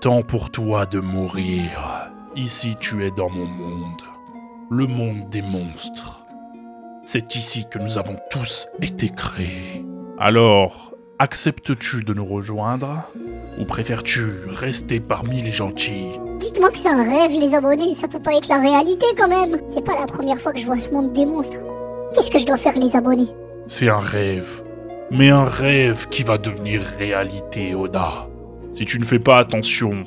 est temps pour toi de mourir. Ici, tu es dans mon monde. Le monde des monstres. C'est ici que nous avons tous été créés. Alors, acceptes-tu de nous rejoindre? Ou préfères-tu rester parmi les gentils? Dites-moi que c'est un rêve, les abonnés, ça peut pas être la réalité quand même. C'est pas la première fois que je vois ce monde des monstres. Qu'est-ce que je dois faire, les abonnés? C'est un rêve. Mais un rêve qui va devenir réalité, Oda. Si tu ne fais pas attention,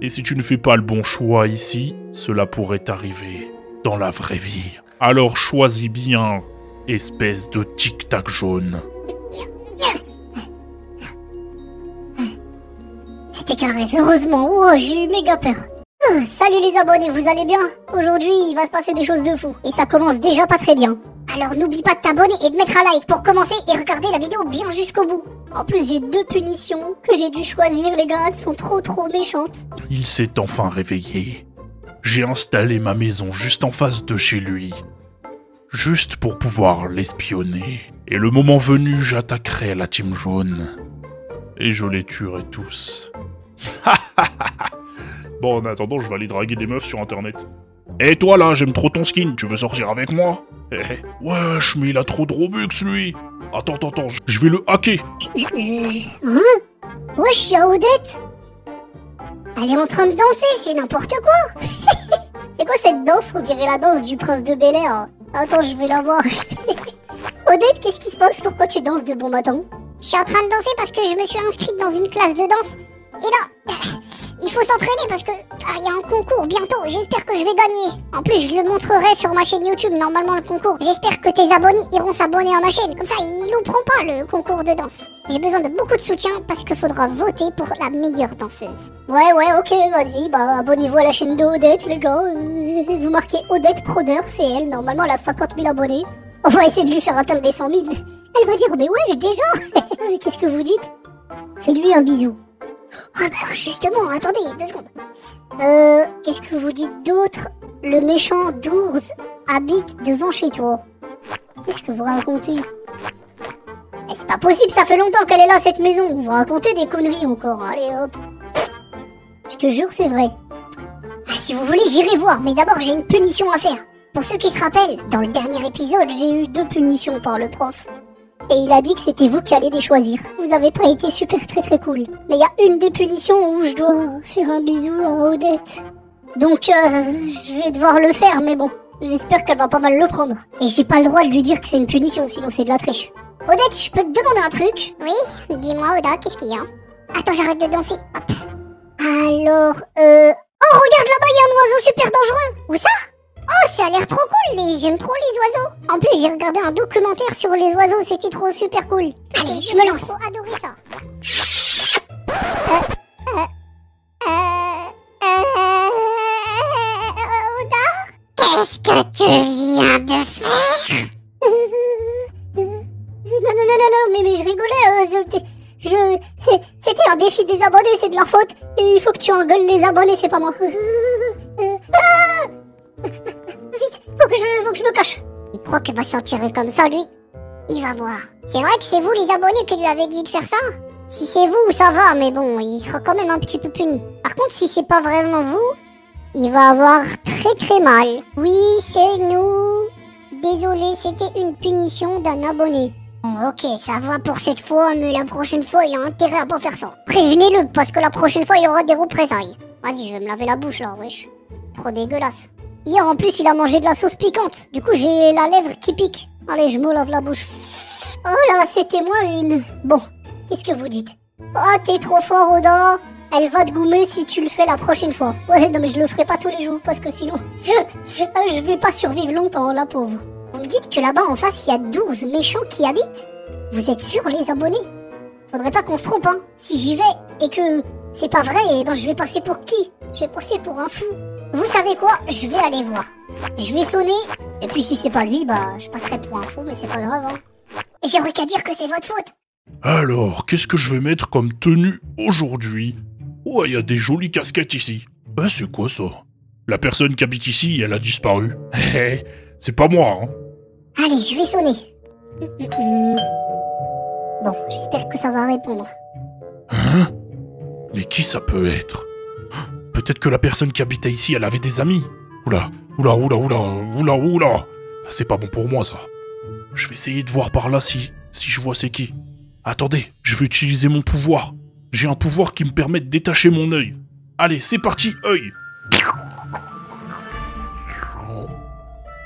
et si tu ne fais pas le bon choix ici, cela pourrait t'arriver dans la vraie vie. Alors choisis bien, espèce de tic-tac jaune. C'était qu'un rêve, heureusement. Oh, j'ai eu méga peur. Ah, salut les abonnés, vous allez bien? Aujourd'hui, il va se passer des choses de fou. Et ça commence déjà pas très bien. Alors n'oublie pas de t'abonner et de mettre un like pour commencer et regarder la vidéo bien jusqu'au bout. En plus, j'ai deux punitions que j'ai dû choisir, les gars, elles sont trop méchantes. Il s'est enfin réveillé. J'ai installé ma maison juste en face de chez lui. Juste pour pouvoir l'espionner. Et le moment venu, j'attaquerai la team jaune. Et je les tuerai tous. Bon, en attendant, je vais aller draguer des meufs sur internet. Et toi là, j'aime trop ton skin, tu veux sortir avec moi? Wesh, mais il a trop de Robux lui. Attends, je vais le hacker. Hein? Wesh, y'a Odette? Elle est en train de danser, c'est n'importe quoi. C'est quoi cette danse? On dirait la danse du prince de Bel-Air. Attends, je vais la voir. Odette, qu'est-ce qui se passe? Pourquoi tu danses de bon matin? Je suis en train de danser parce que je me suis inscrite dans une classe de danse. Et là... Il faut s'entraîner parce que il y a un concours bientôt, j'espère que je vais gagner. En plus, je le montrerai sur ma chaîne YouTube, normalement le concours. J'espère que tes abonnés iront s'abonner à ma chaîne, comme ça ils louperont pas le concours de danse. J'ai besoin de beaucoup de soutien parce qu'il faudra voter pour la meilleure danseuse. Ouais, ok, vas-y, bah abonnez-vous à la chaîne de Odette, les gars. Vous marquez Odette Proder, c'est elle, normalement elle a 50 000 abonnés. On va essayer de lui faire atteindre les 100 000. Elle va dire, mais ouais, déjà. Qu'est-ce que vous dites? Fais-lui un bisou. Ah bah justement, attendez, 2 secondes. Qu'est-ce que vous dites d'autre? Le méchant d'ours habite devant chez toi. Qu'est-ce que vous racontez? Eh, c'est pas possible, ça fait longtemps qu'elle est là cette maison. Vous racontez des conneries encore, allez hop. Je te jure, c'est vrai. Ah, si vous voulez, j'irai voir, mais d'abord j'ai une punition à faire. Pour ceux qui se rappellent, dans le dernier épisode, j'ai eu 2 punitions par le prof. Et il a dit que c'était vous qui allez les choisir. Vous avez pas été super très cool. Mais il y a une des punitions où je dois faire un bisou à Odette. Donc je vais devoir le faire, mais bon, j'espère qu'elle va pas mal le prendre. Et j'ai pas le droit de lui dire que c'est une punition, sinon c'est de la triche. Odette, je peux te demander un truc? Oui, dis-moi Oda, qu'est-ce qu'il y a? Attends, j'arrête de danser. Hop. Alors, oh, regarde là-bas, il y a un oiseau super dangereux. Où ça? Oh, ça a l'air trop cool, j'aime trop les oiseaux. En plus, j'ai regardé un documentaire sur les oiseaux, c'était trop super cool. Allez, je me lance. J'ai trop adoré ça. Oda? Qu'est-ce que tu viens de faire? Non, mais je rigolais, c'était un défi des abonnés, c'est de leur faute. Et il faut que tu engueules les abonnés, c'est pas moi. Vite, faut que je me cache. Il croit qu'il va s'en tirer comme ça, lui. Il va voir. C'est vrai que c'est vous, les abonnés, qui lui avez dit de faire ça? Si c'est vous, ça va, mais bon, il sera quand même un petit peu puni. Par contre, si c'est pas vraiment vous, il va avoir très mal. Oui, c'est nous. Désolé, c'était une punition d'un abonné. Bon, ok, ça va pour cette fois, mais la prochaine fois, il a intérêt à pas faire ça. Prévenez-le, parce que la prochaine fois, il aura des représailles. Vas-y, je vais me laver la bouche, là, wesh. Trop dégueulasse. Hier, en plus, il a mangé de la sauce piquante. Du coup, j'ai la lèvre qui pique. Allez, je me lave la bouche. Oh là, c'était moi une... Bon, qu'est-ce que vous dites? Ah, t'es trop fort, Oda. Elle va te goumer si tu le fais la prochaine fois. Ouais, non, mais je le ferai pas tous les jours, parce que sinon... je vais pas survivre longtemps, la pauvre. Vous me dites que là-bas, en face, il y a 12 méchants qui habitent? Vous êtes sûrs, les abonnés? Faudrait pas qu'on se trompe, hein. Si j'y vais, et que c'est pas vrai, eh ben, je vais passer pour qui? Je vais passer pour un fou. Vous savez quoi? Je vais aller voir. Je vais sonner, et puis si c'est pas lui, bah je passerai pour un fou, mais c'est pas grave, hein. Et j'aurais qu'à dire que c'est votre faute. Alors, qu'est-ce que je vais mettre comme tenue aujourd'hui? Oh, il y a des jolies casquettes ici. Ah, c'est quoi ça? La personne qui habite ici, elle a disparu. C'est pas moi, hein. Allez, je vais sonner. Bon, j'espère que ça va répondre. Hein? Mais qui ça peut être? Peut-être que la personne qui habitait ici, elle avait des amis. Oula. C'est pas bon pour moi, ça. Je vais essayer de voir par là si je vois c'est qui. Attendez, je vais utiliser mon pouvoir. J'ai un pouvoir qui me permet de détacher mon œil. Allez, c'est parti, œil.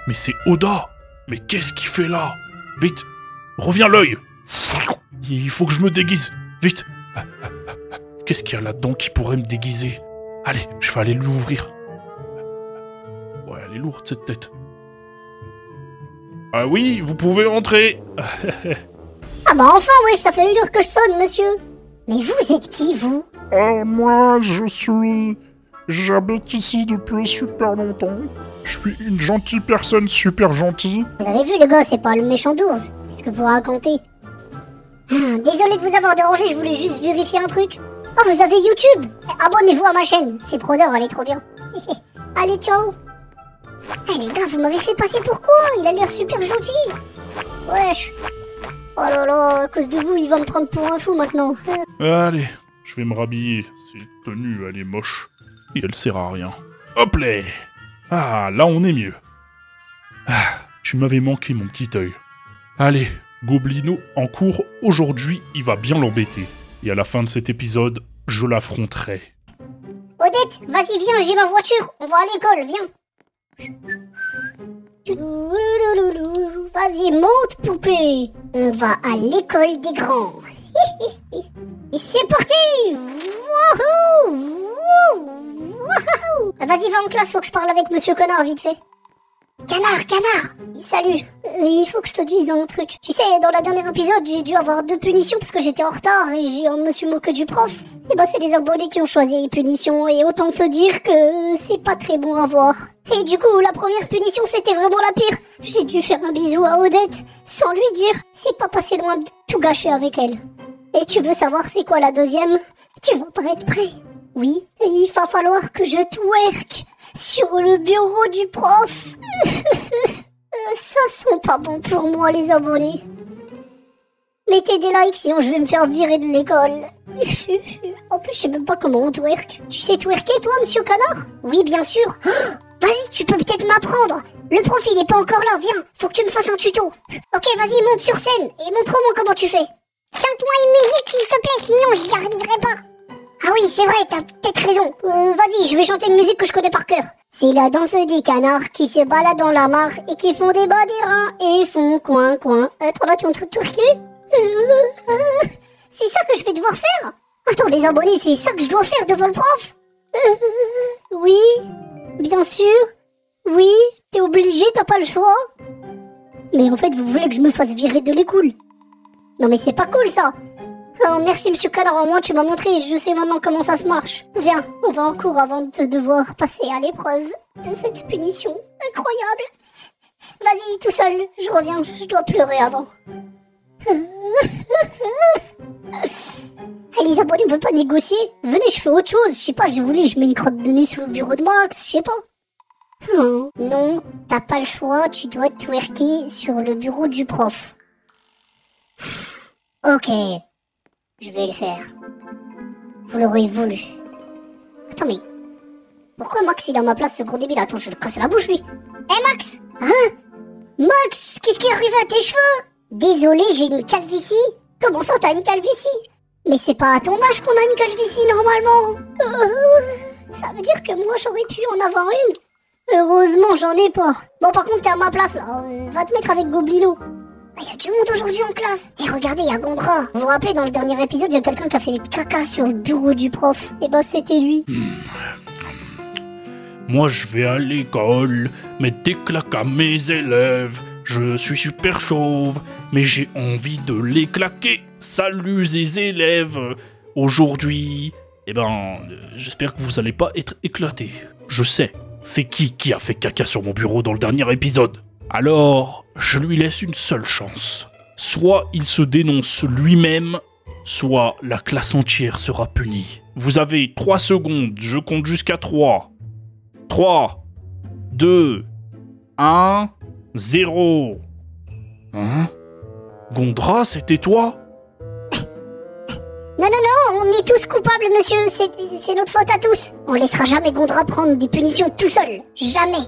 Mais c'est Oda. Mais qu'est-ce qu'il fait là? Vite, reviens l'œil. Il faut que je me déguise. Vite. Qu'est-ce qu'il y a là-dedans qui pourrait me déguiser? Allez, je vais aller l'ouvrir. Ouais, elle est lourde, cette tête. Ah oui, vous pouvez entrer. Ah bah enfin, wesh, ça fait une heure que je sonne, monsieur. Mais vous êtes qui, vous? Moi, j'habite ici depuis super longtemps. Je suis une gentille personne, super gentille. Vous avez vu, les gars, c'est pas le méchant d'ours. Qu'est-ce que vous racontez? Désolé de vous avoir dérangé, je voulais juste vérifier un truc. Ah, vous avez YouTube? Abonnez-vous à ma chaîne, c'est Proder, elle est trop bien. Allez, ciao. Eh les gars, vous m'avez fait passer pour quoi? Il a l'air super gentil. Wesh. Oh là là, à cause de vous, il va me prendre pour un fou maintenant. Allez, je vais me rhabiller. Cette tenue, elle est moche. Et elle sert à rien. Hop là. Ah, là on est mieux. Ah, tu m'avais manqué, mon petit œil. Allez, Gobelino en cours, aujourd'hui, il va bien l'embêter. Et à la fin de cet épisode, je l'affronterai. Odette, vas-y, viens, j'ai ma voiture. On va à l'école, viens. Vas-y, monte, poupée. On va à l'école des grands. Et c'est parti. Vas-y, va en classe, faut que je parle avec monsieur Connard, vite fait. Canard, salut. Il faut que je te dise un truc. Tu sais, dans la dernière épisode, j'ai dû avoir 2 punitions parce que j'étais en retard et je me suis moqué du prof. Et bah, c'est les abonnés qui ont choisi les punitions et autant te dire que c'est pas très bon à voir. Et du coup, la première punition, c'était vraiment la pire. J'ai dû faire un bisou à Odette sans lui dire. C'est pas passé loin de tout gâcher avec elle. Et tu veux savoir c'est quoi la deuxième? Tu vas pas être prêt. Oui, il va falloir que je twerk sur le bureau du prof. Ça sont pas bons pour moi, les abonnés. Mettez des likes, sinon je vais me faire virer de l'école. En plus, je sais même pas comment on twerk. Tu sais twerker, toi, monsieur Canard? Oui, bien sûr. Oh, vas-y, tu peux peut-être m'apprendre. Le prof, il est pas encore là, viens. Faut que tu me fasses un tuto. Ok, vas-y, monte sur scène et montre-moi comment tu fais. Chante-moi une musique, s'il te plaît, sinon je n'y arriverai pas. Ah oui, c'est vrai, t'as peut-être raison. Vas-y, je vais chanter une musique que je connais par cœur. C'est la danse des canards qui se baladent dans la mare et qui font des bas des reins et font coin coin. Attends, là, tu montres tout riquet. C'est ça que je vais devoir faire? Attends, les abonnés, c'est ça que je dois faire devant le prof? Oui, bien sûr. Oui, t'es obligé, t'as pas le choix. Mais en fait, vous voulez que je me fasse virer de l'école? Non mais c'est pas cool, ça. Oh, merci, monsieur Canard, au moins tu m'as montré, je sais maintenant comment ça se marche. Viens, on va en cours avant de devoir passer à l'épreuve de cette punition incroyable. Vas-y, tout seul, je reviens, je dois pleurer avant. Les abonnés, on peut pas négocier. Venez, je fais autre chose, je sais pas, je mets une crotte de nez sur le bureau de Max, je sais pas. Non, t'as pas le choix, tu dois twerker sur le bureau du prof. Ok. Je vais le faire. Vous l'aurez voulu. Attends, mais... pourquoi Max, il est à ma place, ce gros débile? Attends, je le casse la bouche, lui. Hé, Max! Hein? Max, qu'est-ce qui est arrivé à tes cheveux? Désolé, j'ai une calvitie. Comment ça, t'as une calvitie? Mais c'est pas à ton âge qu'on a une calvitie, normalement. Ça veut dire que moi, j'aurais pu en avoir une. Heureusement, j'en ai pas. Bon, par contre, t'es à ma place, là. Va te mettre avec Gobelino. Ah, y a du monde aujourd'hui en classe. Et regardez, y a Gondra. Vous vous rappelez, dans le dernier épisode, y a quelqu'un qui a fait caca sur le bureau du prof. Et bah, c'était lui. Moi, je vais à l'école, mettre des claques à mes élèves. Je suis super chauve, mais j'ai envie de les claquer. Salut les élèves. Aujourd'hui, eh ben, j'espère que vous allez pas être éclatés. Je sais, c'est qui a fait caca sur mon bureau dans le dernier épisode. Alors, je lui laisse une seule chance. Soit il se dénonce lui-même, soit la classe entière sera punie. Vous avez 3 secondes, je compte jusqu'à 3. 3, 2, 1, 0. Hein? Gondra, c'était toi? Non, on est tous coupables, monsieur, c'est notre faute à tous. On laissera jamais Gondra prendre des punitions tout seul, jamais.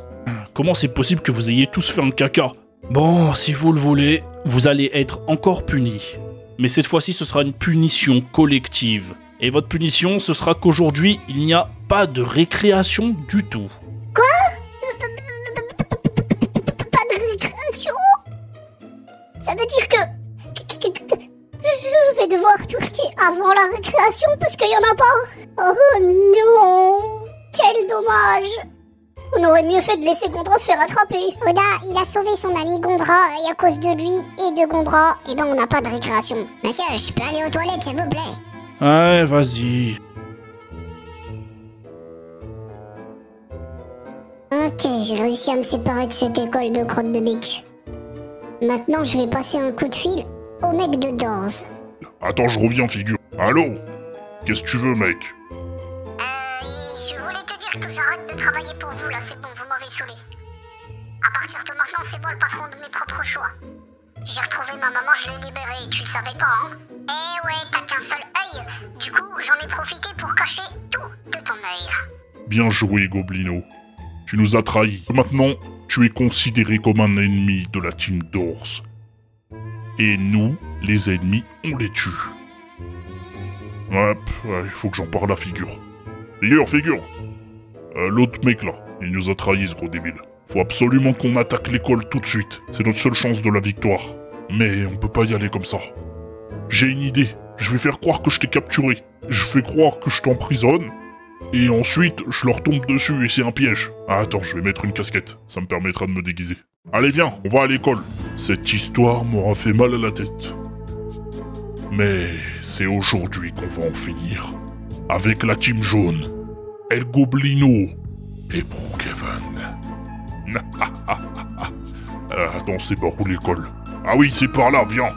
Comment c'est possible que vous ayez tous fait un caca? Bon, si vous le voulez, vous allez être encore punis. Mais cette fois-ci, ce sera une punition collective. Et votre punition, ce sera qu'aujourd'hui, il n'y a pas de récréation du tout. Quoi? Pas de récréation? Ça veut dire que je vais devoir twerker avant la récréation parce qu'il n'y en a pas. Oh non! Quel dommage! On aurait mieux fait de laisser Gondra se faire attraper. Oda, il a sauvé son ami Gondra, et à cause de lui et de Gondra, eh ben on n'a pas de récréation. Monsieur, je peux aller aux toilettes, s'il vous plaît? Ouais, vas-y. Ok, j'ai réussi à me séparer de cette école de crotte de bique. Maintenant, je vais passer un coup de fil au mec de Dorse. Attends, je reviens, figure. Allô? Qu'est-ce que tu veux, mec? Je voulais te dire que j'arrête de travailler pour vous, là, c'est bon, vous m'avez saoulé. À partir de maintenant, c'est moi le patron de mes propres choix. J'ai retrouvé ma maman, je l'ai libérée, tu le savais pas, hein? Eh ouais, t'as qu'un seul œil, du coup, j'en ai profité pour cacher tout de ton œil. Bien joué, Goblino. Tu nous as trahis. Maintenant, tu es considéré comme un ennemi de la team Dorse. Et nous, les ennemis, on les tue. Hop, il faut que j'en parle à Figure. D'ailleurs, Figure, l'autre mec là, il nous a trahis, ce gros débile. Faut absolument qu'on attaque l'école tout de suite. C'est notre seule chance de la victoire. Mais on peut pas y aller comme ça. J'ai une idée. Je vais faire croire que je t'ai capturé. Je fais croire que je t'emprisonne. Et ensuite, je leur tombe dessus et c'est un piège. Ah, attends, je vais mettre une casquette. Ça me permettra de me déguiser. Allez, viens, on va à l'école. Cette histoire m'aura fait mal à la tête. Mais c'est aujourd'hui qu'on va en finir. Avec la team jaune, El Goblino et Brookhaven. Attends, c'est par où l'école? Ah oui, c'est par là, viens.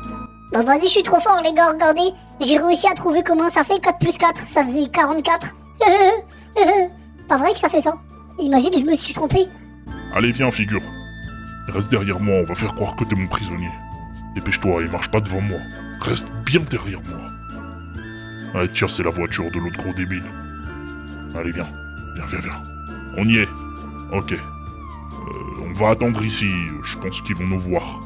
Bah vas-y, je suis trop fort, les gars, regardez. J'ai réussi à trouver comment ça fait 4 + 4, ça faisait 44. Pas vrai que ça fait ça. Imagine, je me suis trompé. Allez, viens, Figure. Reste derrière moi, on va faire croire que t'es mon prisonnier. Dépêche-toi et marche pas devant moi. Reste bien derrière moi. Ah tiens, c'est la voiture de l'autre gros débile. Allez, viens. Viens. On y est. Ok. On va attendre ici. Je pense qu'ils vont nous voir.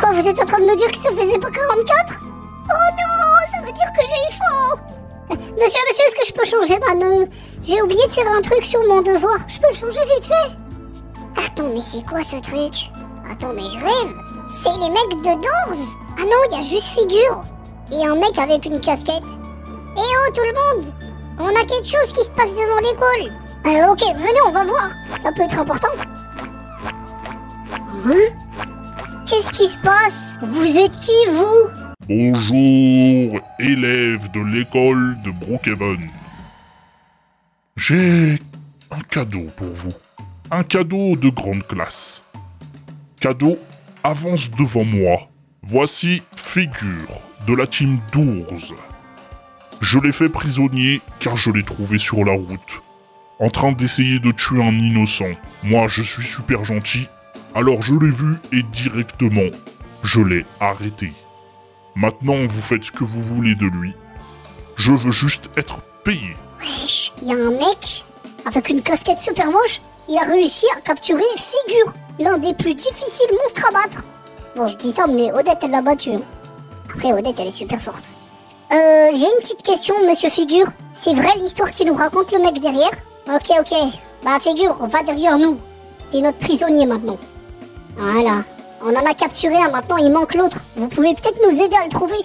Quoi, vous êtes en train de me dire que ça faisait pas 44? Oh non, ça veut dire que j'ai eu faux. Monsieur, est-ce que je peux changer? Bah non, j'ai oublié de faire un truc sur mon devoir. Je peux le changer vite fait? Attends, mais c'est quoi ce truc? Attends, mais je rêve. C'est les mecs de Dorse. Ah non, il y a juste Figure. Et un mec avec une casquette. Eh oh tout le monde, on a quelque chose qui se passe devant l'école. Ok, venez, on va voir. Ça peut être important. Hein? Qu'est-ce qui se passe? Vous êtes qui, vous? Bonjour, élèves de l'école de Brookhaven. J'ai un cadeau pour vous. Un cadeau de grande classe. Cadeau, avance devant moi. Voici Figure de la team Dorse. Je l'ai fait prisonnier car je l'ai trouvé sur la route, en train d'essayer de tuer un innocent. Moi, je suis super gentil, alors je l'ai vu et directement, je l'ai arrêté. Maintenant, vous faites ce que vous voulez de lui. Je veux juste être payé. Wesh, y a un mec avec une casquette super moche, il a réussi à capturer Figure, l'un des plus difficiles monstres à battre. Bon, je dis ça, mais Odette, elle l'a battu. Après, Odette, elle est super forte. J'ai une petite question, monsieur Figure. C'est vrai l'histoire qu'il nous raconte le mec derrière? Ok. Bah Figure, va derrière nous. T'es notre prisonnier maintenant. Voilà. On en a capturé un maintenant, il manque l'autre. Vous pouvez peut-être nous aider à le trouver.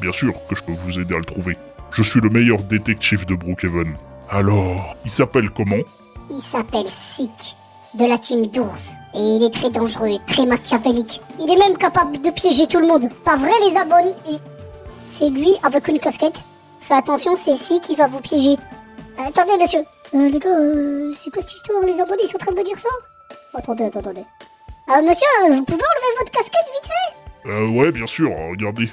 Bien sûr que je peux vous aider à le trouver. Je suis le meilleur détective de Brookhaven. Alors, il s'appelle comment? Il s'appelle Sick, de la team Dorse. Et il est très dangereux et très machiavélique. Il est même capable de piéger tout le monde. Pas vrai, les abonnés? C'est lui avec une casquette. Fais attention, c'est Si qui va vous piéger. Attendez, monsieur. Les gars, c'est quoi cette histoire? Les abonnés, ils sont en train de me dire ça? Attendez. Monsieur, vous pouvez enlever votre casquette vite fait? Ouais, bien sûr, regardez.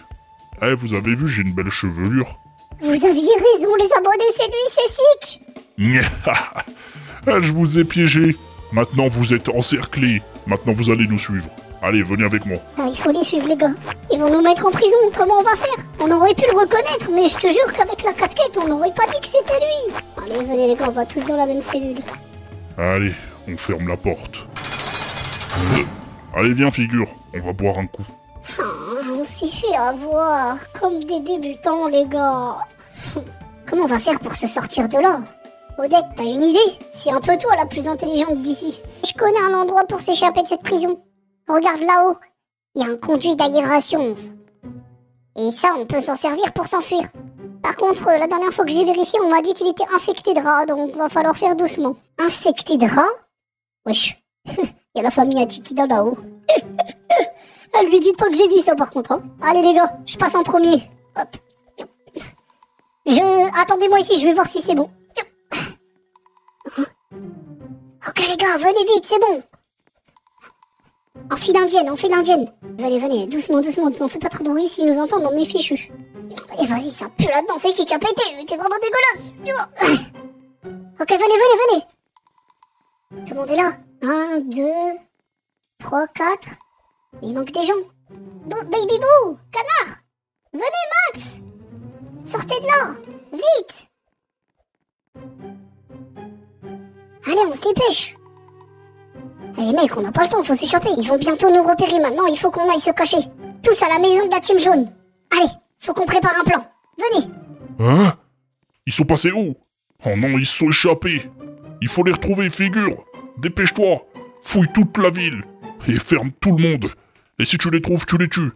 Eh, vous avez vu, j'ai une belle chevelure. Vous aviez raison, les abonnés, c'est lui, c'est Sick. Je vous ai piégé. Maintenant, vous êtes encerclés. Maintenant, vous allez nous suivre. Allez, venez avec moi. Ah, il faut les suivre, les gars. Ils vont nous mettre en prison. Comment on va faire? On aurait pu le reconnaître, mais je te jure qu'avec la casquette, on n'aurait pas dit que c'était lui. Allez, venez les gars, on va tous dans la même cellule. Allez, on ferme la porte. Allez, viens, figure. On va boire un coup. Ah, on s'est fait avoir. Comme des débutants, les gars. Comment on va faire pour se sortir de là? Odette, t'as une idée? C'est un peu toi la plus intelligente d'ici. Je connais un endroit pour s'échapper de cette prison. Regarde là-haut. Il y a un conduit d'aération. Et ça, on peut s'en servir pour s'enfuir. Par contre, la dernière fois que j'ai vérifié, on m'a dit qu'il était infecté de rats, donc va falloir faire doucement. Infecté de rats? Wesh. Il y a la famille Achikida là-haut. Elle lui dit pas que j'ai dit ça par contre. Hein. Allez les gars, je passe en premier. Hop. Attendez-moi ici, je vais voir si c'est bon. Ok les gars, venez vite, c'est bon. En file indienne, en file indienne. Venez, venez, doucement, doucement, on fait pas trop de bruit, s'ils nous entendent, on est fichus. Et vas-y, ça pue là-dedans, c'est qui a pété? T'es vraiment dégueulasse. Ok, venez, venez, venez. Tout le monde est là. 1, 2, 3, 4. Il manque des gens. Baby Boo, canard. Venez Max. Sortez de là, vite. Allez, on se dépêche. Allez mec, on n'a pas le temps, faut s'échapper. Ils vont bientôt nous repérer maintenant, il faut qu'on aille se cacher. Tous à la maison de la team jaune. Allez, faut qu'on prépare un plan. Venez. Hein? Ils sont passés où? Oh non, ils se sont échappés. Il faut les retrouver, figure. Dépêche-toi. Fouille toute la ville. Et ferme tout le monde. Et si tu les trouves, tu les tues.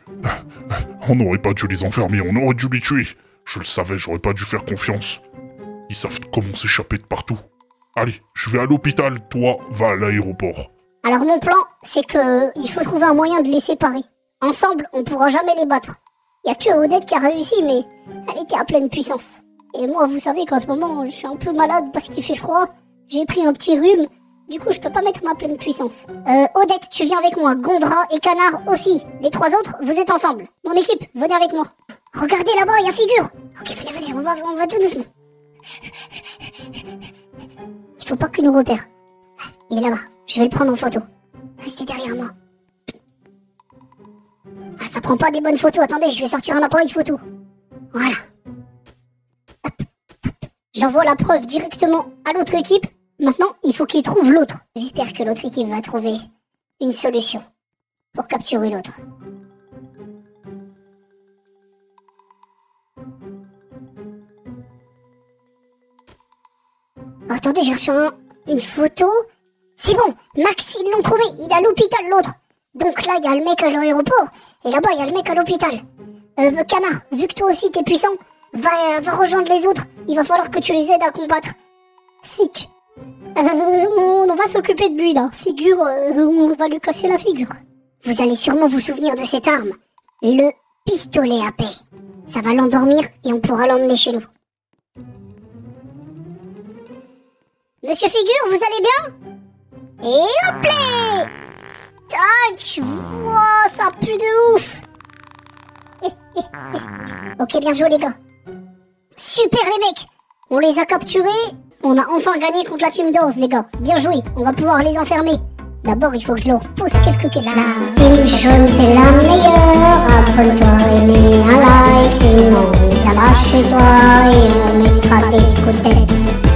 On n'aurait pas dû les enfermer, on aurait dû les tuer. Je le savais, j'aurais pas dû faire confiance. Ils savent comment s'échapper de partout. Allez, je vais à l'hôpital, toi, va à l'aéroport. Alors mon plan, c'est que il faut trouver un moyen de les séparer. Ensemble, on pourra jamais les battre. Il n'y a que Odette qui a réussi, mais elle était à pleine puissance. Et moi, vous savez qu'en ce moment, je suis un peu malade parce qu'il fait froid. J'ai pris un petit rhume, du coup, je peux pas mettre ma pleine puissance. Odette, tu viens avec moi, Gondra et Canard aussi. Les trois autres, vous êtes ensemble. Mon équipe, venez avec moi. Regardez là-bas, il y a Figure. Ok, venez, venez, on va tout doucement. Il faut pas qu'il nous repère. Il est là-bas. Je vais le prendre en photo. Restez derrière moi. Ah, ça prend pas des bonnes photos. Attendez, je vais sortir un appareil photo. Voilà. Hop. J'envoie la preuve directement à l'autre équipe. Maintenant, il faut qu'ils trouvent l'autre. J'espère que l'autre équipe va trouver une solution pour capturer l'autre. Attendez, j'ai reçu une photo. C'est bon, Max, ils l'ont trouvé. Il est à l'hôpital, l'autre. Donc là, il y a le mec à l'aéroport. Et là-bas, il y a le mec à l'hôpital. Canard, vu que toi aussi, t'es puissant, va rejoindre les autres. Il va falloir que tu les aides à combattre. Sick. On va s'occuper de lui, là. Figure, on va lui casser la figure. Vous allez sûrement vous souvenir de cette arme. Le pistolet à paix. Ça va l'endormir et on pourra l'emmener chez nous. Monsieur Figure, vous allez bien? Et hop là! Tac! Wow, ça pue de ouf! Ok, bien joué les gars. Super les mecs! On les a capturés. On a enfin gagné contre la team d'Oz les gars. Bien joué, on va pouvoir les enfermer. D'abord, il faut que je leur pose quelques questions. La team jaune, c'est la meilleure. Abonne-toi et mets un like. Sinon, on viendra chez toi et on mettra des coups de tête.